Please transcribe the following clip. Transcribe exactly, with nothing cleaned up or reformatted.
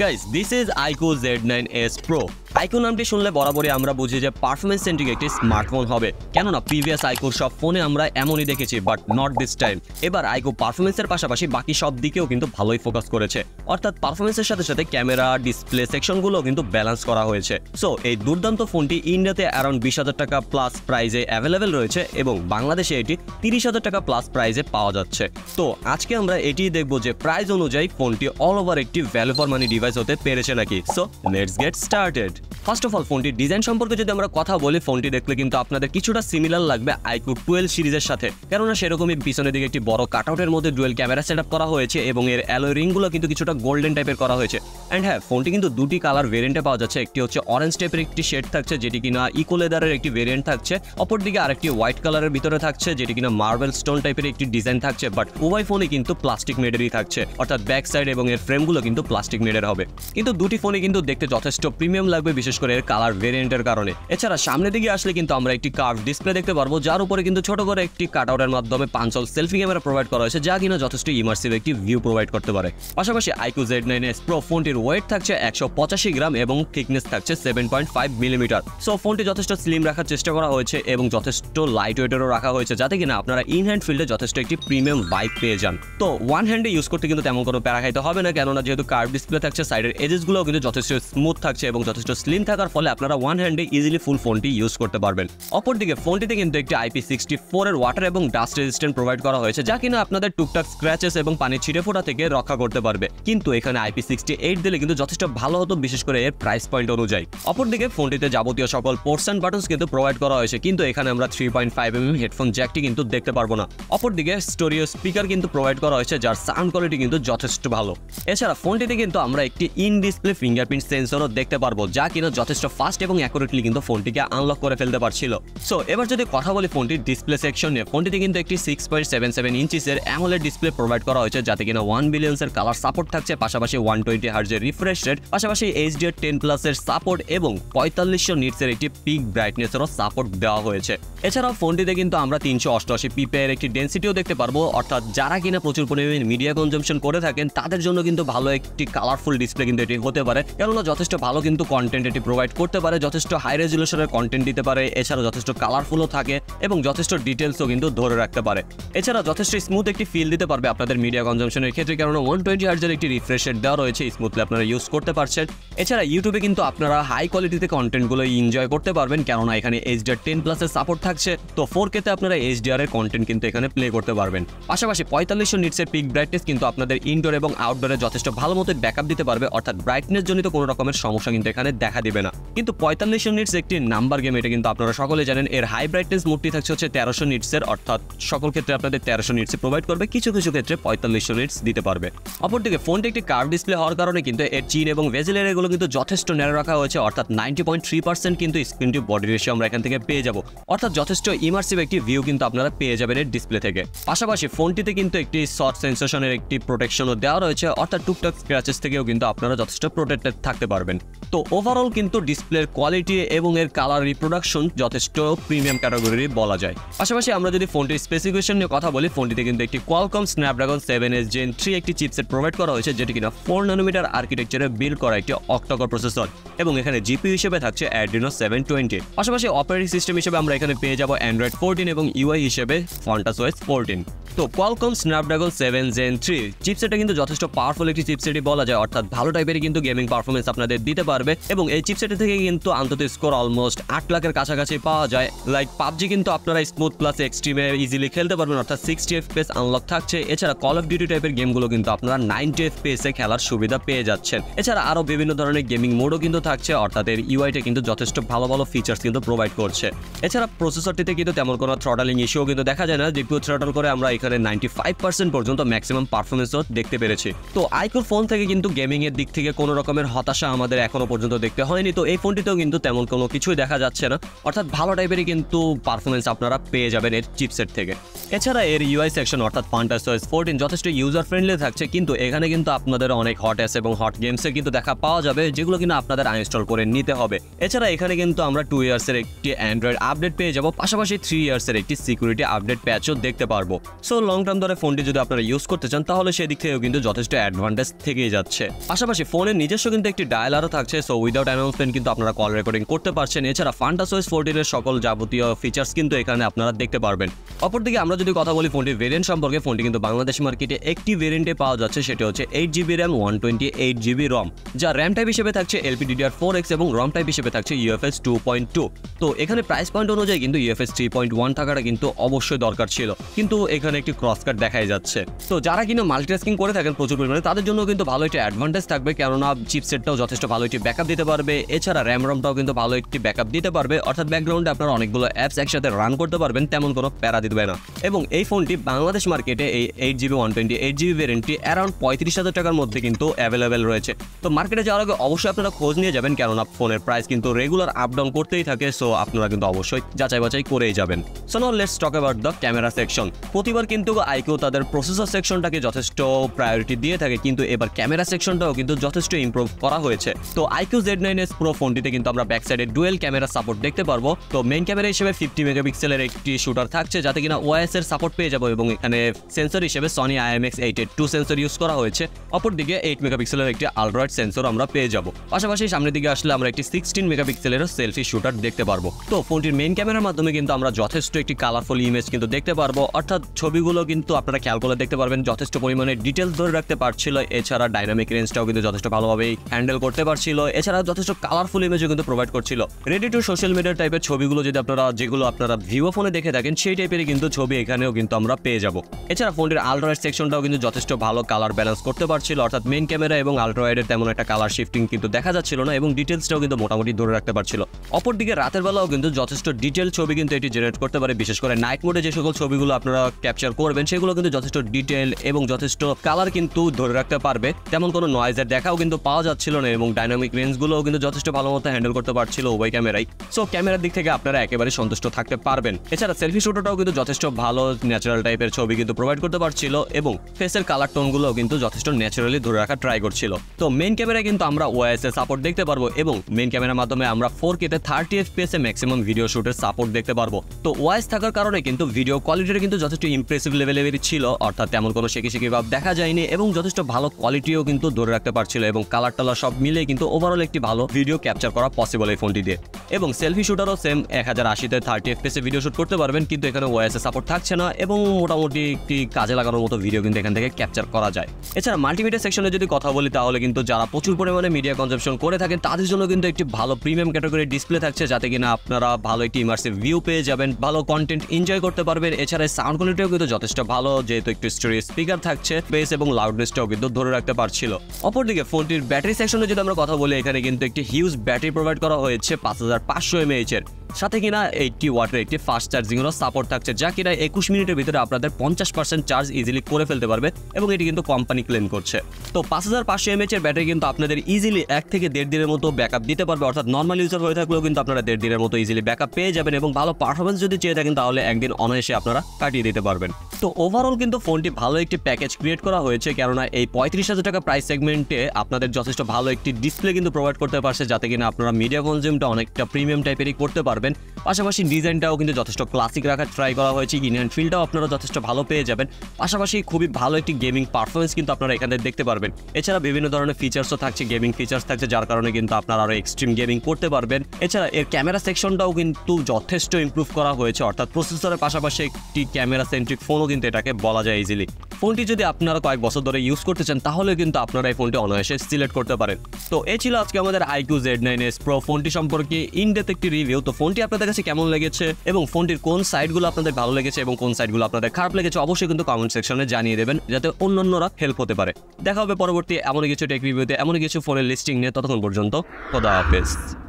Guys, this is iQOO Z nine S Pro. iQOO নামটি শুনলে বরাবরই আমরা বুঝি যে পারফরম্যান্স সেন্ট্রিক একটি স্মার্টফোন হবে, কেননা প্রিভিয়াস iQOO সব ফোনে আমরা এমনই দেখেছি, বাট নট দিস টাইম। এবার iQOO পারফরম্যান্সের পাশাপাশি বাকি সব দিকেও কিন্তু ভালোই ফোকাস করেছে, অর্থাৎ পারফরম্যান্সের সাথে সাথে ক্যামেরা, ডিসপ্লে সেকশনগুলো কিন্তু ব্যালেন্স করা হয়েছে। সো এই দুর্দান্ত ফোনটি ইন্ডিয়াতে অ্যারাউন্ড বিশ হাজার টাকা প্লাস প্রাইজে অ্যাভেলেবেল রয়েছে এবং বাংলাদেশে এটি তিরিশ হাজার টাকা প্লাস প্রাইজে পাওয়া যাচ্ছে। তো আজকে আমরা এটিই দেখবো যে প্রাইস অনুযায়ী ফোনটি অল ওভার একটি ভ্যালু ফর মানি ডিভাইস হতে পেরেছে নাকি। So let's get started. First of all, ফোনটির ডিজাইন সম্পর্কে যদি আমরা কথা বলি, ফোনটি দেখলে কিন্তু আপনাদের কিছুটা সিমিলার লাগবে iQOO টুয়েলভ সিরিজের সাথে, কেননা সেরকমই পিছনের দিকে একটি বড় কাটআউটের মধ্যে ডুয়েল ক্যামেরা সেট আপ করা হয়েছে এবং এর অ্যালয় রিংগুলো কিন্তু কিছুটা গোল্ডেন টাইপের করা হয়েছে। অ্যান্ড হ্যাঁ, ফোনটি কিন্তু দুটি কালার ভেরিয়েন্টে পাওয়া যাচ্ছে, একটি হচ্ছে অরেঞ্জ টাইপের একটি শেড থাকছে যেটি কিনা ইকো লেদারের একটি ভেরিয়েন্ট থাকছে, অপরদিকে আরেকটি হোয়াইট কালারের ভিতরে থাকছে যেটি কিনা মার্বেল স্টোন টাইপের একটি ডিজাইন থাকছে, বাট উভয় ফোনে কিন্তু প্লাস্টিক মেডেরই থাকছে, অর্থাৎ ব্যাক সাইড এবং এর ফ্রেমগুলো কিন্তু প্লাস্টিক মেডের হবে। কিন্তু দুটি ফোনে কিন্তু দেখতে যথেষ্ট প্রিমিয়াম লাগবে, বিশেষ করে এর কালার ভেরিয়েন্টের কারণে। এছাড়া সামনের দিকে আসলে কিন্তু আমরা একটি কার্ভ ডিসপ্লে দেখতে পারবো, যার উপরে কিন্তু ছোট করে একটি কাটআউটের মাধ্যমে পাঁচশো সেলফি ক্যামেরা প্রোভাইড করা হয়েছে, যা কিনা যথেষ্ট ইমার্সিভ একটি ভিউ প্রোভাইড করতে পারে। পাশাপাশি iQOO Z nine S Pro ফোনটির ওয়েট থাকছে একশো পঁচাশি গ্রাম এবং থিকনেস থাকছে seven point five millimetre. So ফোনটি যথেষ্ট স্লিম রাখার চেষ্টা করা হয়েছে এবং যথেষ্ট লাইট ওয়েটেরও রাখা হয়েছে, যাতে কিনা আপনারা ইন হ্যান্ড ফিল্ডে যথেষ্ট একটি প্রিমিয়াম ভাইব পেয়ে যান। তো ওয়ান হ্যান্ডে ইউজ করতে কিন্তু তেমন কোনো প্যারা খাইতে হবে না, কেননা যেহেতু কার্ভ ডিসপ্লে থাকছে, সাইডের এজেসগুলোও কিন্তু যথেষ্ট স্মুথ থাকছে এবং যথেষ্ট স্লিম থাকার ফলে আপনারা ওয়ান হ্যান্ডে ইজিলি ফুল ফোনটি ইউজ করতে পারবেন। অপরদিকে ফোনটিতে কিন্তু একটি আইপি সিক্সটি ফোর এর ওয়াটার এবং ডাস্ট রেজিস্ট্যান্ট প্রোভাইড করা হয়েছে, যা কিনা আপনাদের টুকটাক স্ক্র্যাচেস এবং পানির ছিটে ফোটা থেকে রক্ষা করতে পারবে। কিন্তু এখানে আইপি সিক্সটি এইট দিলে কিন্তু যথেষ্ট ভালো হতো, বিশেষ করে এর প্রাইস পয়েন্ট অনুযায়ী। অপরদিকে ফোনটিতে যাবতীয় সকল পোর্টস অ্যান্ড বাটনস কিন্তু প্রোভাইড করা হয়েছে, কিন্তু এখানে আমরা three point five MM headphone জ্যাকটি কিন্তু দেখতে পারবো না। অপরদিকে স্টোরিও স্পিকার কিন্তু প্রোভাইড করা হয়েছে, যার সাউন্ড কোয়ালিটি কিন্তু যথেষ্ট ভালো। এছাড়া ফোনটিতে কিন্তু আমরা একটি ইন ডিসপ্লে ফিঙ্গারপ্রিন্ট সেন্সরও দেখতে পারবো, যা কিনা যথেষ্ট ফাস্ট এবং অ্যাকুরেটলি কিন্তু ফোনটিকে আনলক করে ফেলতে পারছিল। সো এবার যদি কথা বলি ফোনটির ডিসপ্লে সেকশন নিয়ে, ফোনটিতে কিন্তু একটি সিক্স পয়েন্ট সেভেন সেভেন ইঞ্চিসের অ্যামোলেড ডিসপ্লে প্রোভাইড করা হয়েছে, যাতে কিনা ওয়ান বিলিয়ন্সের কালার সাপোর্ট থাকছে, পাশাপাশি ওয়ান টোয়েন্টি হার্জের রিফ্রেশ রেট, পাশাপাশি এইচডিআর টেন প্লাসের সাপোর্ট এবং পঁয়তাল্লিশশো নিটসের একটি পিক ব্রাইটনেসেরও সাপোর্ট দেওয়া হয়েছে। এছাড়াও ফোনটিতে কিন্তু আমরা তিনশো অষ্টআশি পিপিআই এর একটি ডেন্সিটিও দেখতে পারবো, অর্থাৎ যারা কিনা প্রচুর পরিমাণে মিডিয়া কনজাম্পশন করে থাকেন তাদের জন্য কিন্তু ভালো একটি কালারফুল ডিসপ্লে কিন্তু এটি হতে পারে, কেননা যথেষ্ট ভালো কিন্তু কন্টেন্ট এটি প্রোভাইড করতে পারে, যথেষ্ট হাই রেজুলেশনের কন্টেন্ট দিতে পারে, এছাড়া যথেষ্ট কালারফুলও থাকে এবং যথেষ্ট ডিটেলসও কিন্তু ধরে রাখতে পারে। এছাড়া যথেষ্ট স্মুথ একটি ফিল দিতে পারবে আপনাদের মিডিয়া কনজাম্পশনের ক্ষেত্রে, কারণ ওয়ান টোয়েন্টি হার্জের একটি রিফ্রেশ রেট দেওয়া রয়েছে, স্মুথলি আপনারা ইউজ করতে পারছেন। এছাড়া ইউটিউবে কিন্তু আপনারা হাই কোয়ালিটিতে কন্টেন্টগুলো এনজয় করতে পারবেন, কেননা এখানে এইচডিআর টেন প্লাসের সাপোর্ট থাকছে, তো ফোর কেতে আপনারা এইচডিআর এর কন্টেন্ট কিন্তু এখানে প্লে করতে পারবেন। পাশাপাশি পঁয়তাল্লিশশো নিটসের পিক ব্রাইটনেস কিন্তু আপনাদের ইনডোর এবং আউটডোরে যথেষ্ট ভালো মতো ব্যাকআপ দিতে পারবে, অর্থাৎ ব্রাইটনেস জনিত কোনো রকমের সমস্যা কিন্তু এখানে দেখা দিবে না। কিন্তু পঁয়তাল্লিশশো নিটস একটি নাম্বার গেম, এটা কিন্তু আপনারা সকলে জানেন। এর হাই ব্রাইটনেস মোডটি থাকছে হচ্ছে তেরোশো নিটসের, অর্থাৎ সকল ক্ষেত্রে আপনাদের তেরোশো নিটস প্রোভাইড করবে, কিছু কিছু ক্ষেত্রে পঁয়তাল্লিশশো নিটস দিতে পারবে। অপরদিকে ফোনটি একটি কার্ভ ডিসপ্লে হওয়ার কারণে কিন্তু এর চিন এবং ভেজেল এরিয়াগুলো কিন্তু যথেষ্ট ন্যারো রাখা হয়েছে, অর্থাৎ নাইনটি পয়েন্ট থ্রি পার্সেন্ট কিন্তু স্ক্রিন টু বডি রেশিও আমরা এখান থেকে পেয়ে যাবো, অর্থাৎ যথেষ্ট ইমার্সিভ একটি ভিউ কিন্তু আপনারা পেয়ে যাবেন এর ডিসপ্লে থেকে। পাশাপাশি ফোনটিতে কিন্তু একটি শর্ট সেন্সেশনের একটি প্রোটেকশনও দেওয়া রয়েছে, অর্থাৎ টুকটাক স্ক্র্যাচেস থেকেও কিন্তু আপনারা যথেষ্ট প্রোটেক্টেড থাকতে পারবেন। তো ওভারঅল কিন্তু ডিসপ্লের কোয়ালিটি এবং এর কালার রিপ্রোডাকশন যথেষ্ট প্রিমিয়াম ক্যাটাগরির বলা যায়। পাশাপাশি আমরা যদি ফোনটির স্পেসিফিকেশন নিয়ে কথা বলি, ফোনটিতে কিন্তু একটি Qualcomm Snapdragon seven S gen three একটি চিপসেট প্রোভাইড করা হয়েছে, যেটি কিনা ফোর ন্যানোমিটার আর্কিটেকচারে বিল্ড করা একটি অক্টাকোর প্রসেসর এবং এখানে জিপি হিসেবে থাকছে অ্যাড্রিনো সেভেন টোয়েন্টি। পাশাপাশি অপারেটিং সিস্টেম হিসেবে আমরা এখানে পেয়ে যাবো অ্যান্ড্রয়েড ফোরটিন এবং ইউআই হিসেবে ফন্টাসওয়েস ফোরটিন। তো Qualcomm Snapdragon seven gen three চিপসেটটা কিন্তু যথেষ্ট পাওয়ারফুল একটি চিপসেটই বলা যায়, অর্থাৎ ভালো টাইপের কিন্তু গেমিং পারফরমেন্স আপনাদের দিতে পারবে এবং এই চিপসেট থেকে কিন্তু অন্তত স্কোর অলমোস্ট আট লাখের কাছাকাছি পাওয়া যায়। লাইক পাবজি কিন্তু আপনারা স্মুথ প্লাস এক্সট্রিমে ইজিলি খেলতে পারবেন, অর্থাৎ সিক্সটি এফ পেস আনলক থাকছে। এছাড়া কল অফ ডিউটি টাইপের গেমগুলো কিন্তু আপনারা নাইনটি এফ পেসে খেলার সুবিধা পেয়ে যাচ্ছেন। এছাড়া আরও বিভিন্ন ধরনের গেমিং মোডও কিন্তু থাকছে, অর্থাৎ এর ইউআইটা কিন্তু যথেষ্ট ভালো ভালো ফিচার্স কিন্তু প্রোভাইড করছে। এছাড়া প্রসেসরটিতে কিন্তু তেমন কোনো থ্রটলিং ইস্যুও কিন্তু দেখা যায় না, ডিপিও থ্রটল করে আমরা এখানে নাইনটি ফাইভ পার্সেন্ট পর্যন্ত ম্যাক্সিমাম পারফরমেন্সও দেখতে পেরেছি। তো iQOO ফোন থেকে কিন্তু গেমিংয়ের দিক থেকে কোনো রকমের হতাশা আমাদের এখনও পর্যন্ত দেখতে হয়নি, তো এই ফোনটিতেও কিন্তু তেমন কোনো কিছুই দেখা যাচ্ছে না, অর্থাৎ ভালো টাইপেরই কিন্তু পারফরমেন্স আপনারা পেয়ে যাবেন এর চিপসেট থেকে। এছাড়া এর ইউআই সেকশন অর্থাৎ ফন্টাসওয়েস ফোরটিন যথেষ্ট ইউজার ফ্রেন্ডলি থাকছে, কিন্তু এখানে কিন্তু আপনাদের অনেক হট অ্যাপস এবং হট গেমসের কিন্তু দেখা পাওয়া যাবে, যেগুলো কিন্তু আপনাদের আনইনস্টল করে নিতে হবে। এছাড়া এখানে কিন্তু আমরা টু ইয়ার্সের একটি অ্যান্ড্রয়েড আপডেট পেয়ে যাবো, পাশাপাশি থ্রি ইয়ার্সের একটি সিকিউরিটি আপডেট প্যাচও দেখতে পারবো। সো লং টার্ম ধরে ফোনটি যদি আপনারা ইউজ করতে চান তাহলে সেই দিক থেকেও কিন্তু যথেষ্ট অ্যাডভান্টেজ থেকেই যাচ্ছে। পাশাপাশি ফোনের নিজস্ব কিন্তু একটি ডায়ালারও থাকছে, সো উইদাউট অ্যানাউন্সমেন্ট কিন্তু আপনারা কল রেকর্ডিং করতে পারছেন। এছাড়া ফান্টাসোস চোদ্দ এর সকল যাবতীয় ফিচার্স কিন্তু এখানে আপনারা দেখতে পারবেন। অপরদিকে আমরা যদি কথা বলি ফোনটির ভেরিয়েন্ট সম্পর্কে, ফোনটি কিন্তু বাংলাদেশ মার্কেটে একটি ভেরিয়েন্টে পাওয়া যাচ্ছে, সেটি হচ্ছে eight GB RAM one twenty eight GB ROM, যা র্যাম টাইপ হিসেবে থাকছে এলপিডিডিআর ফোর এক্স এবং রম টাইপ হিসেবে থাকছে ইউএফএস টু পয়েন্ট টু। তো এখানে প্রাইস পয়েন্ট অনুযায়ী কিন্তু ইউএফএস থ্রি পয়েন্ট ওয়ান থাকাটা কিন্তু অবশ্যই দরকার ছিল, কিন্তু এখানে একটি ক্রস কাট দেখাই যাচ্ছে। তো যারা কিনা মাল্টিটাস্কিং করে থাকেন প্রচুর পরিমাণে তাদের জন্য কিন্তু ভালো একটি অ্যাডভান্টেজ থাকবে, কেননা চিপসেটটাও যথেষ্ট ভালো একটি ব্যাকআপ দিতে পারবে। এছাড়া র্যাম রমটাও কিন্তু ভালো একটি ব্যাকআপ দিতে পারবে, অর্থাৎ ব্যাকগ্রাউন্ডে আপনারা অনেকগুলো অ্যাপস একসাথে রান করতে পারবেন, তেমন কোনো প্যারা দিবে না। এবং এই ফোনটি বাংলাদেশ মার্কেটে এই eight GB one twenty eight GB ভেরিয়েন্টটি অ্যারাউন্ড পঁয়ত্রিশ হাজার টাকার মধ্যে কিন্তু অ্যাভেলেবেল রয়েছে। তো মার্কেটে যাওয়ার আগে অবশ্যই আপনারা খোঁজ নিয়ে যাবেন, কেননা ফোনের প্রাইস কিন্তু রেগুলার আপডাউন করতেই থাকে, সো আপনারা কিন্তু অবশ্যই যাচাই বাছাই করেই যাবেন। So now let's talk about the camera section. প্রতিবার কিন্তু আইকিউ তাদের প্রসেসর সেকশনটাকে যথেষ্ট প্রায়োরিটি দিয়ে থাকে, কিন্তু এবার ক্যামেরা সেকশনটাও কিন্তু যথেষ্ট ইমপ্রুভ করা হয়েছে। তো iQOO Z nine S Pro ফোনটিতে কিন্তু আমরা ব্যাক সাইডে ডুয়েল ক্যামেরা সাপোর্ট দেখতে পারবো। তো মেইন ক্যামেরা হিসেবে ফিফটি মেগাপিক্সেলের একটি শুটার থাকছে, যাতে কিনা ওয়াইএস এর সাপোর্ট পেয়ে যাবো, এবং এখানে সেন্সর হিসেবে Sony IMX eight eight two sensor use করা হয়েছে। অপরদিকে এইট মেগাপিক্সেলের একটি আলট্রাওয়াইড সেন্সর আমরা পেয়ে যাবো। পাশাপাশি সামনের দিকে আসলে আমরা একটি সিক্সটিন মেগাপিক্সেলের সেলফি শুটার দেখতে পারবো। তো ফোনটির মেইন ক্যামেরার মাধ্যমে কিন্তু আমরা যথেষ্ট একটি কালারফুল ইমেজ কিন্তু দেখতে পারবো, অর্থাৎ ছবিগুলো কিন্তু আপনারা খেয়াল করে দেখতে পারবেন যথেষ্ট পরিমাণে ডিটেলস ধরে রাখতে পারছিল। এছাড়া ডাইনামিক রেঞ্জটাও কিন্তু যথেষ্ট ভালোভাবেই হ্যান্ডেল করতে পারছিল, এছাড়া যথেষ্ট কালারফুল ইমেজও কিন্তু প্রোভাইড করছিল। রেডি টু সোশ্যাল মিডিয়া টাইপের ছবিগুলো যদি আপনারা যেগুলো আপনারা ভিভো ফোনে দেখে থাকেন সেই টাইপেরই কিন্তু ছবি এখানেও কিন্তু আমরা পেয়ে যাবো। এছাড়া ফোনটির আলট্রাওয়াইড সেকশনটাও কিন্তু যথেষ্ট ভালো কালার ব্যালেন্স করতে পারছিল, অর্থাৎ মেইন ক্যামেরা এবং আলট্রাওয়াইডের তেমন একটা কালার শিফটিং কিন্তু দেখা যাচ্ছিল না, এবং ডিটেলসটাও কিন্তু মোটামুটি ধরে রাখতে পারছিল। অপরদিকে রাতের বেলাও কিন্তু যথেষ্ট ডিটেল ছবি কিন্তু এটি জেনারেট করতে পারে, বিশেষ করে নাইট মোডে যে সকল ছবিগুলো আপনারা ক্যাপচার করবেন সেগুলো কিন্তু যথেষ্ট ডিটেল এবং যথেষ্ট কালার কিন্তু ধরে রাখতে পারবে, তেমন কোনো নয়েজের দেখাও কিন্তু পাওয়া যাচ্ছিল না, এবং ডাইনামিক রেঞ্জগুলোও কিন্তু যথেষ্ট ভালো মতো হ্যান্ডেল করতে পারছিল ওই ক্যামেরাই। সো ক্যামেরার দিক থেকে আপনারা একেবারে সন্তুষ্ট থাকতে পারবেন। এছাড়া সেলফি শুটটাও কিন্তু যথেষ্ট ভালো ন্যাচারাল টাইপের ছবি কিন্তু প্রোভাইড করতে পারছিল, এবং ফেসের কালার টোনগুলোও কিন্তু যথেষ্ট ন্যাচারালি ধরে রাখা ট্রাই করছিল। তো মেইন ক্যামেরায় কিন্তু আমরা ওয়াইএস এর সাপোর্ট দেখতে পারবো, এবং মেইন ক্যামেরার মাধ্যমে আমরা ফোর কে তে থার্টি এফপিএস এ ম্যাক্সিমাম ভিডিও শুটের সাপোর্ট দেখতে পারবো। তো ওয়াইএস থাকার কারণে কিন্তু ভিডিও কোয়ালিটিটা কিন্তু যথেষ্ট ইমপ্রেসিভ লেভেলেরই ছিল, অর্থাৎ তেমন কোনো শেখি শেখি ভাব দেখা যায়নি, এবং যথেষ্ট ভালো কোয়ালিটিও কিন্তু ধরে রাখতে পারছিল, এবং কালার টালার সব মিলে কিন্তু ওভারঅল একটি ভালো ভিডিও ক্যাপচার করা পসিবল এই ফোনটি দিয়ে। এবং সেলফি শুটারও সেম এক হাজার আশিতে থার্টি এফপিএস এ ভিডিও শুট করতে পারবেন, কিন্তু এখানে ওয়াইএস এর সাপোর্ট থাকছে না, এবং মোটামুটি একটি কাজে লাগানোর মতো ভিডিও কিন্তু এখান থেকে ক্যাপচার করা যায়। এছাড়া মাল্টিমিডিয়া সেকশনে যদি কথা বলি তাহলে কিন্তু যারা প্রচুর পরিমাণে মিডিয়া কনজাম্পশন করে থাকেন তাদের জন্য কিন্তু একটি ভালো প্রিমিয়াম ক্যাটাগরির ডিসপ্লে থাকছে, যাতে কিনা আপনারা ভালো একটি ইমার্সিভ ভিউ পেয়ে যাবেন, ভালো কন্টেন্ট এনজয় করতে পারবেন। এছাড়া সাউন্ড কোয়ালিটিও কিন্তু যথেষ্ট ভালো, যেহেতু একটি স্টোরি স্পিকার থাকছে, বেস এবং লাউডনেসটাও কিন্তু ধরে রাখতে পারছিল। অপরদিকে ফোনটির ব্যাটারি সেকশনে যদি আমরা কথা বলি, এখানে কিন্তু একটি হিউজ ব্যাটারি প্রোভাইড করা হয়েছে পাঁচ হাজার পাঁচশো এমএএইচ এর, সাথে কিনা এইটটি ওয়াটের একটি ফাস্ট চার্জিংয়েরও সাপোর্ট থাকছে, যা কিনা একুশ মিনিটের ভিতরে আপনাদের পঞ্চাশ পার্সেন্ট চার্জ ইজিলি করে ফেলতে পারবে, এবং এটি কিন্তু কোম্পানি ক্লেম করছে। তো পাঁচ হাজার পাঁচশো এমএএইচ এর ব্যাটারি কিন্তু আপনাদের ইজিলি এক থেকে দেড় দিনের মতো ব্যাকআপ দিতে পারবে, অর্থাৎ নর্মাল ইউজার হয়ে থাকলেও কিন্তু আপনারা দেড় দিনের মতো ইজিলি ব্যাকআপ পেয়ে যাবেন, এবং ভালো পারফরমেন্স যদি চেয়ে থাকেন তাহলে একদিন অনায়াসে আপনারা কাটিয়ে দিতে পারবেন। তো ওভারঅল কিন্তু ফোনটি ভালো একটি প্যাকেজ ক্রিয়েট করা হয়েছে, কেননা এই পঁয়ত্রিশ হাজার টাকা প্রাইস সেগমেন্টে আপনাদের যথেষ্ট ভালো একটি ডিসপ্লে কিন্তু প্রোভাইড করতে পারছে, যাতে কিনা আপনারা মিডিয়া কনজিউমটা অনেকটা প্রিমিয়াম টাইপেরই করতে পারবেন। পাশাপাশি ডিজাইনটাও কিন্তু যথেষ্ট ক্লাসিক রাখার ট্রাই করা হয়েছে, ইন্ডিয়ান ফিলটাও আপনারা যথেষ্ট ভালো পেয়ে যাবেন, পাশাপাশি খুবই ভালো একটি গেমিং পারফরমেন্স কিন্তু আপনারা এখানে দেখতে পারবেন। এছাড়া বিভিন্ন ধরনের ফিচার্সও থাকছে, গেমিং ফিচার্স থাকছে, যার কারণে কিন্তু আপনারা আরও এক্সট্রিম গেমিং করতে পারবেন। এছাড়া এর ক্যামেরা সেকশনটাও কিন্তু যথেষ্ট ইমপ্রুভ করা হয়েছে, অর্থাৎ প্রসেসরের পাশাপাশি একটি ক্যামেরা সেন্ট্রিক ফোনও কিন্তু এটাকে বলা যায় ইজিলি। ফোনটি যদি আপনারা কয়েক বছর ধরে ইউজ করতে চান তাহলে কিন্তু আপনারা এই ফোনটি অনায়াসে সিলেক্ট করতে পারেন। তো এই ছিল আজকে আমাদের iQOO Z nine S Pro ফোনটি সম্পর্কে ইনডেপথ একটি রিভিউ। তো ফোনটি আপনাদের কাছে কেমন লেগেছে, এবং ফোনটির কোন সাইডগুলো আপনাদের ভালো লেগেছে এবং কোন সাইডগুলো আপনাদের খারাপ লেগেছে অবশ্যই কিন্তু কমেন্ট সেকশনে জানিয়ে দেবেন, যাতে অন্যান্যরা হেল্প হতে পারে। দেখা হবে পরবর্তী এমন কিছু টেক রিভিউতে, এমন কিছু ফোনের লিস্টিং নিয়ে। ততক্ষণ পর্যন্ত খোদা হাফেজ।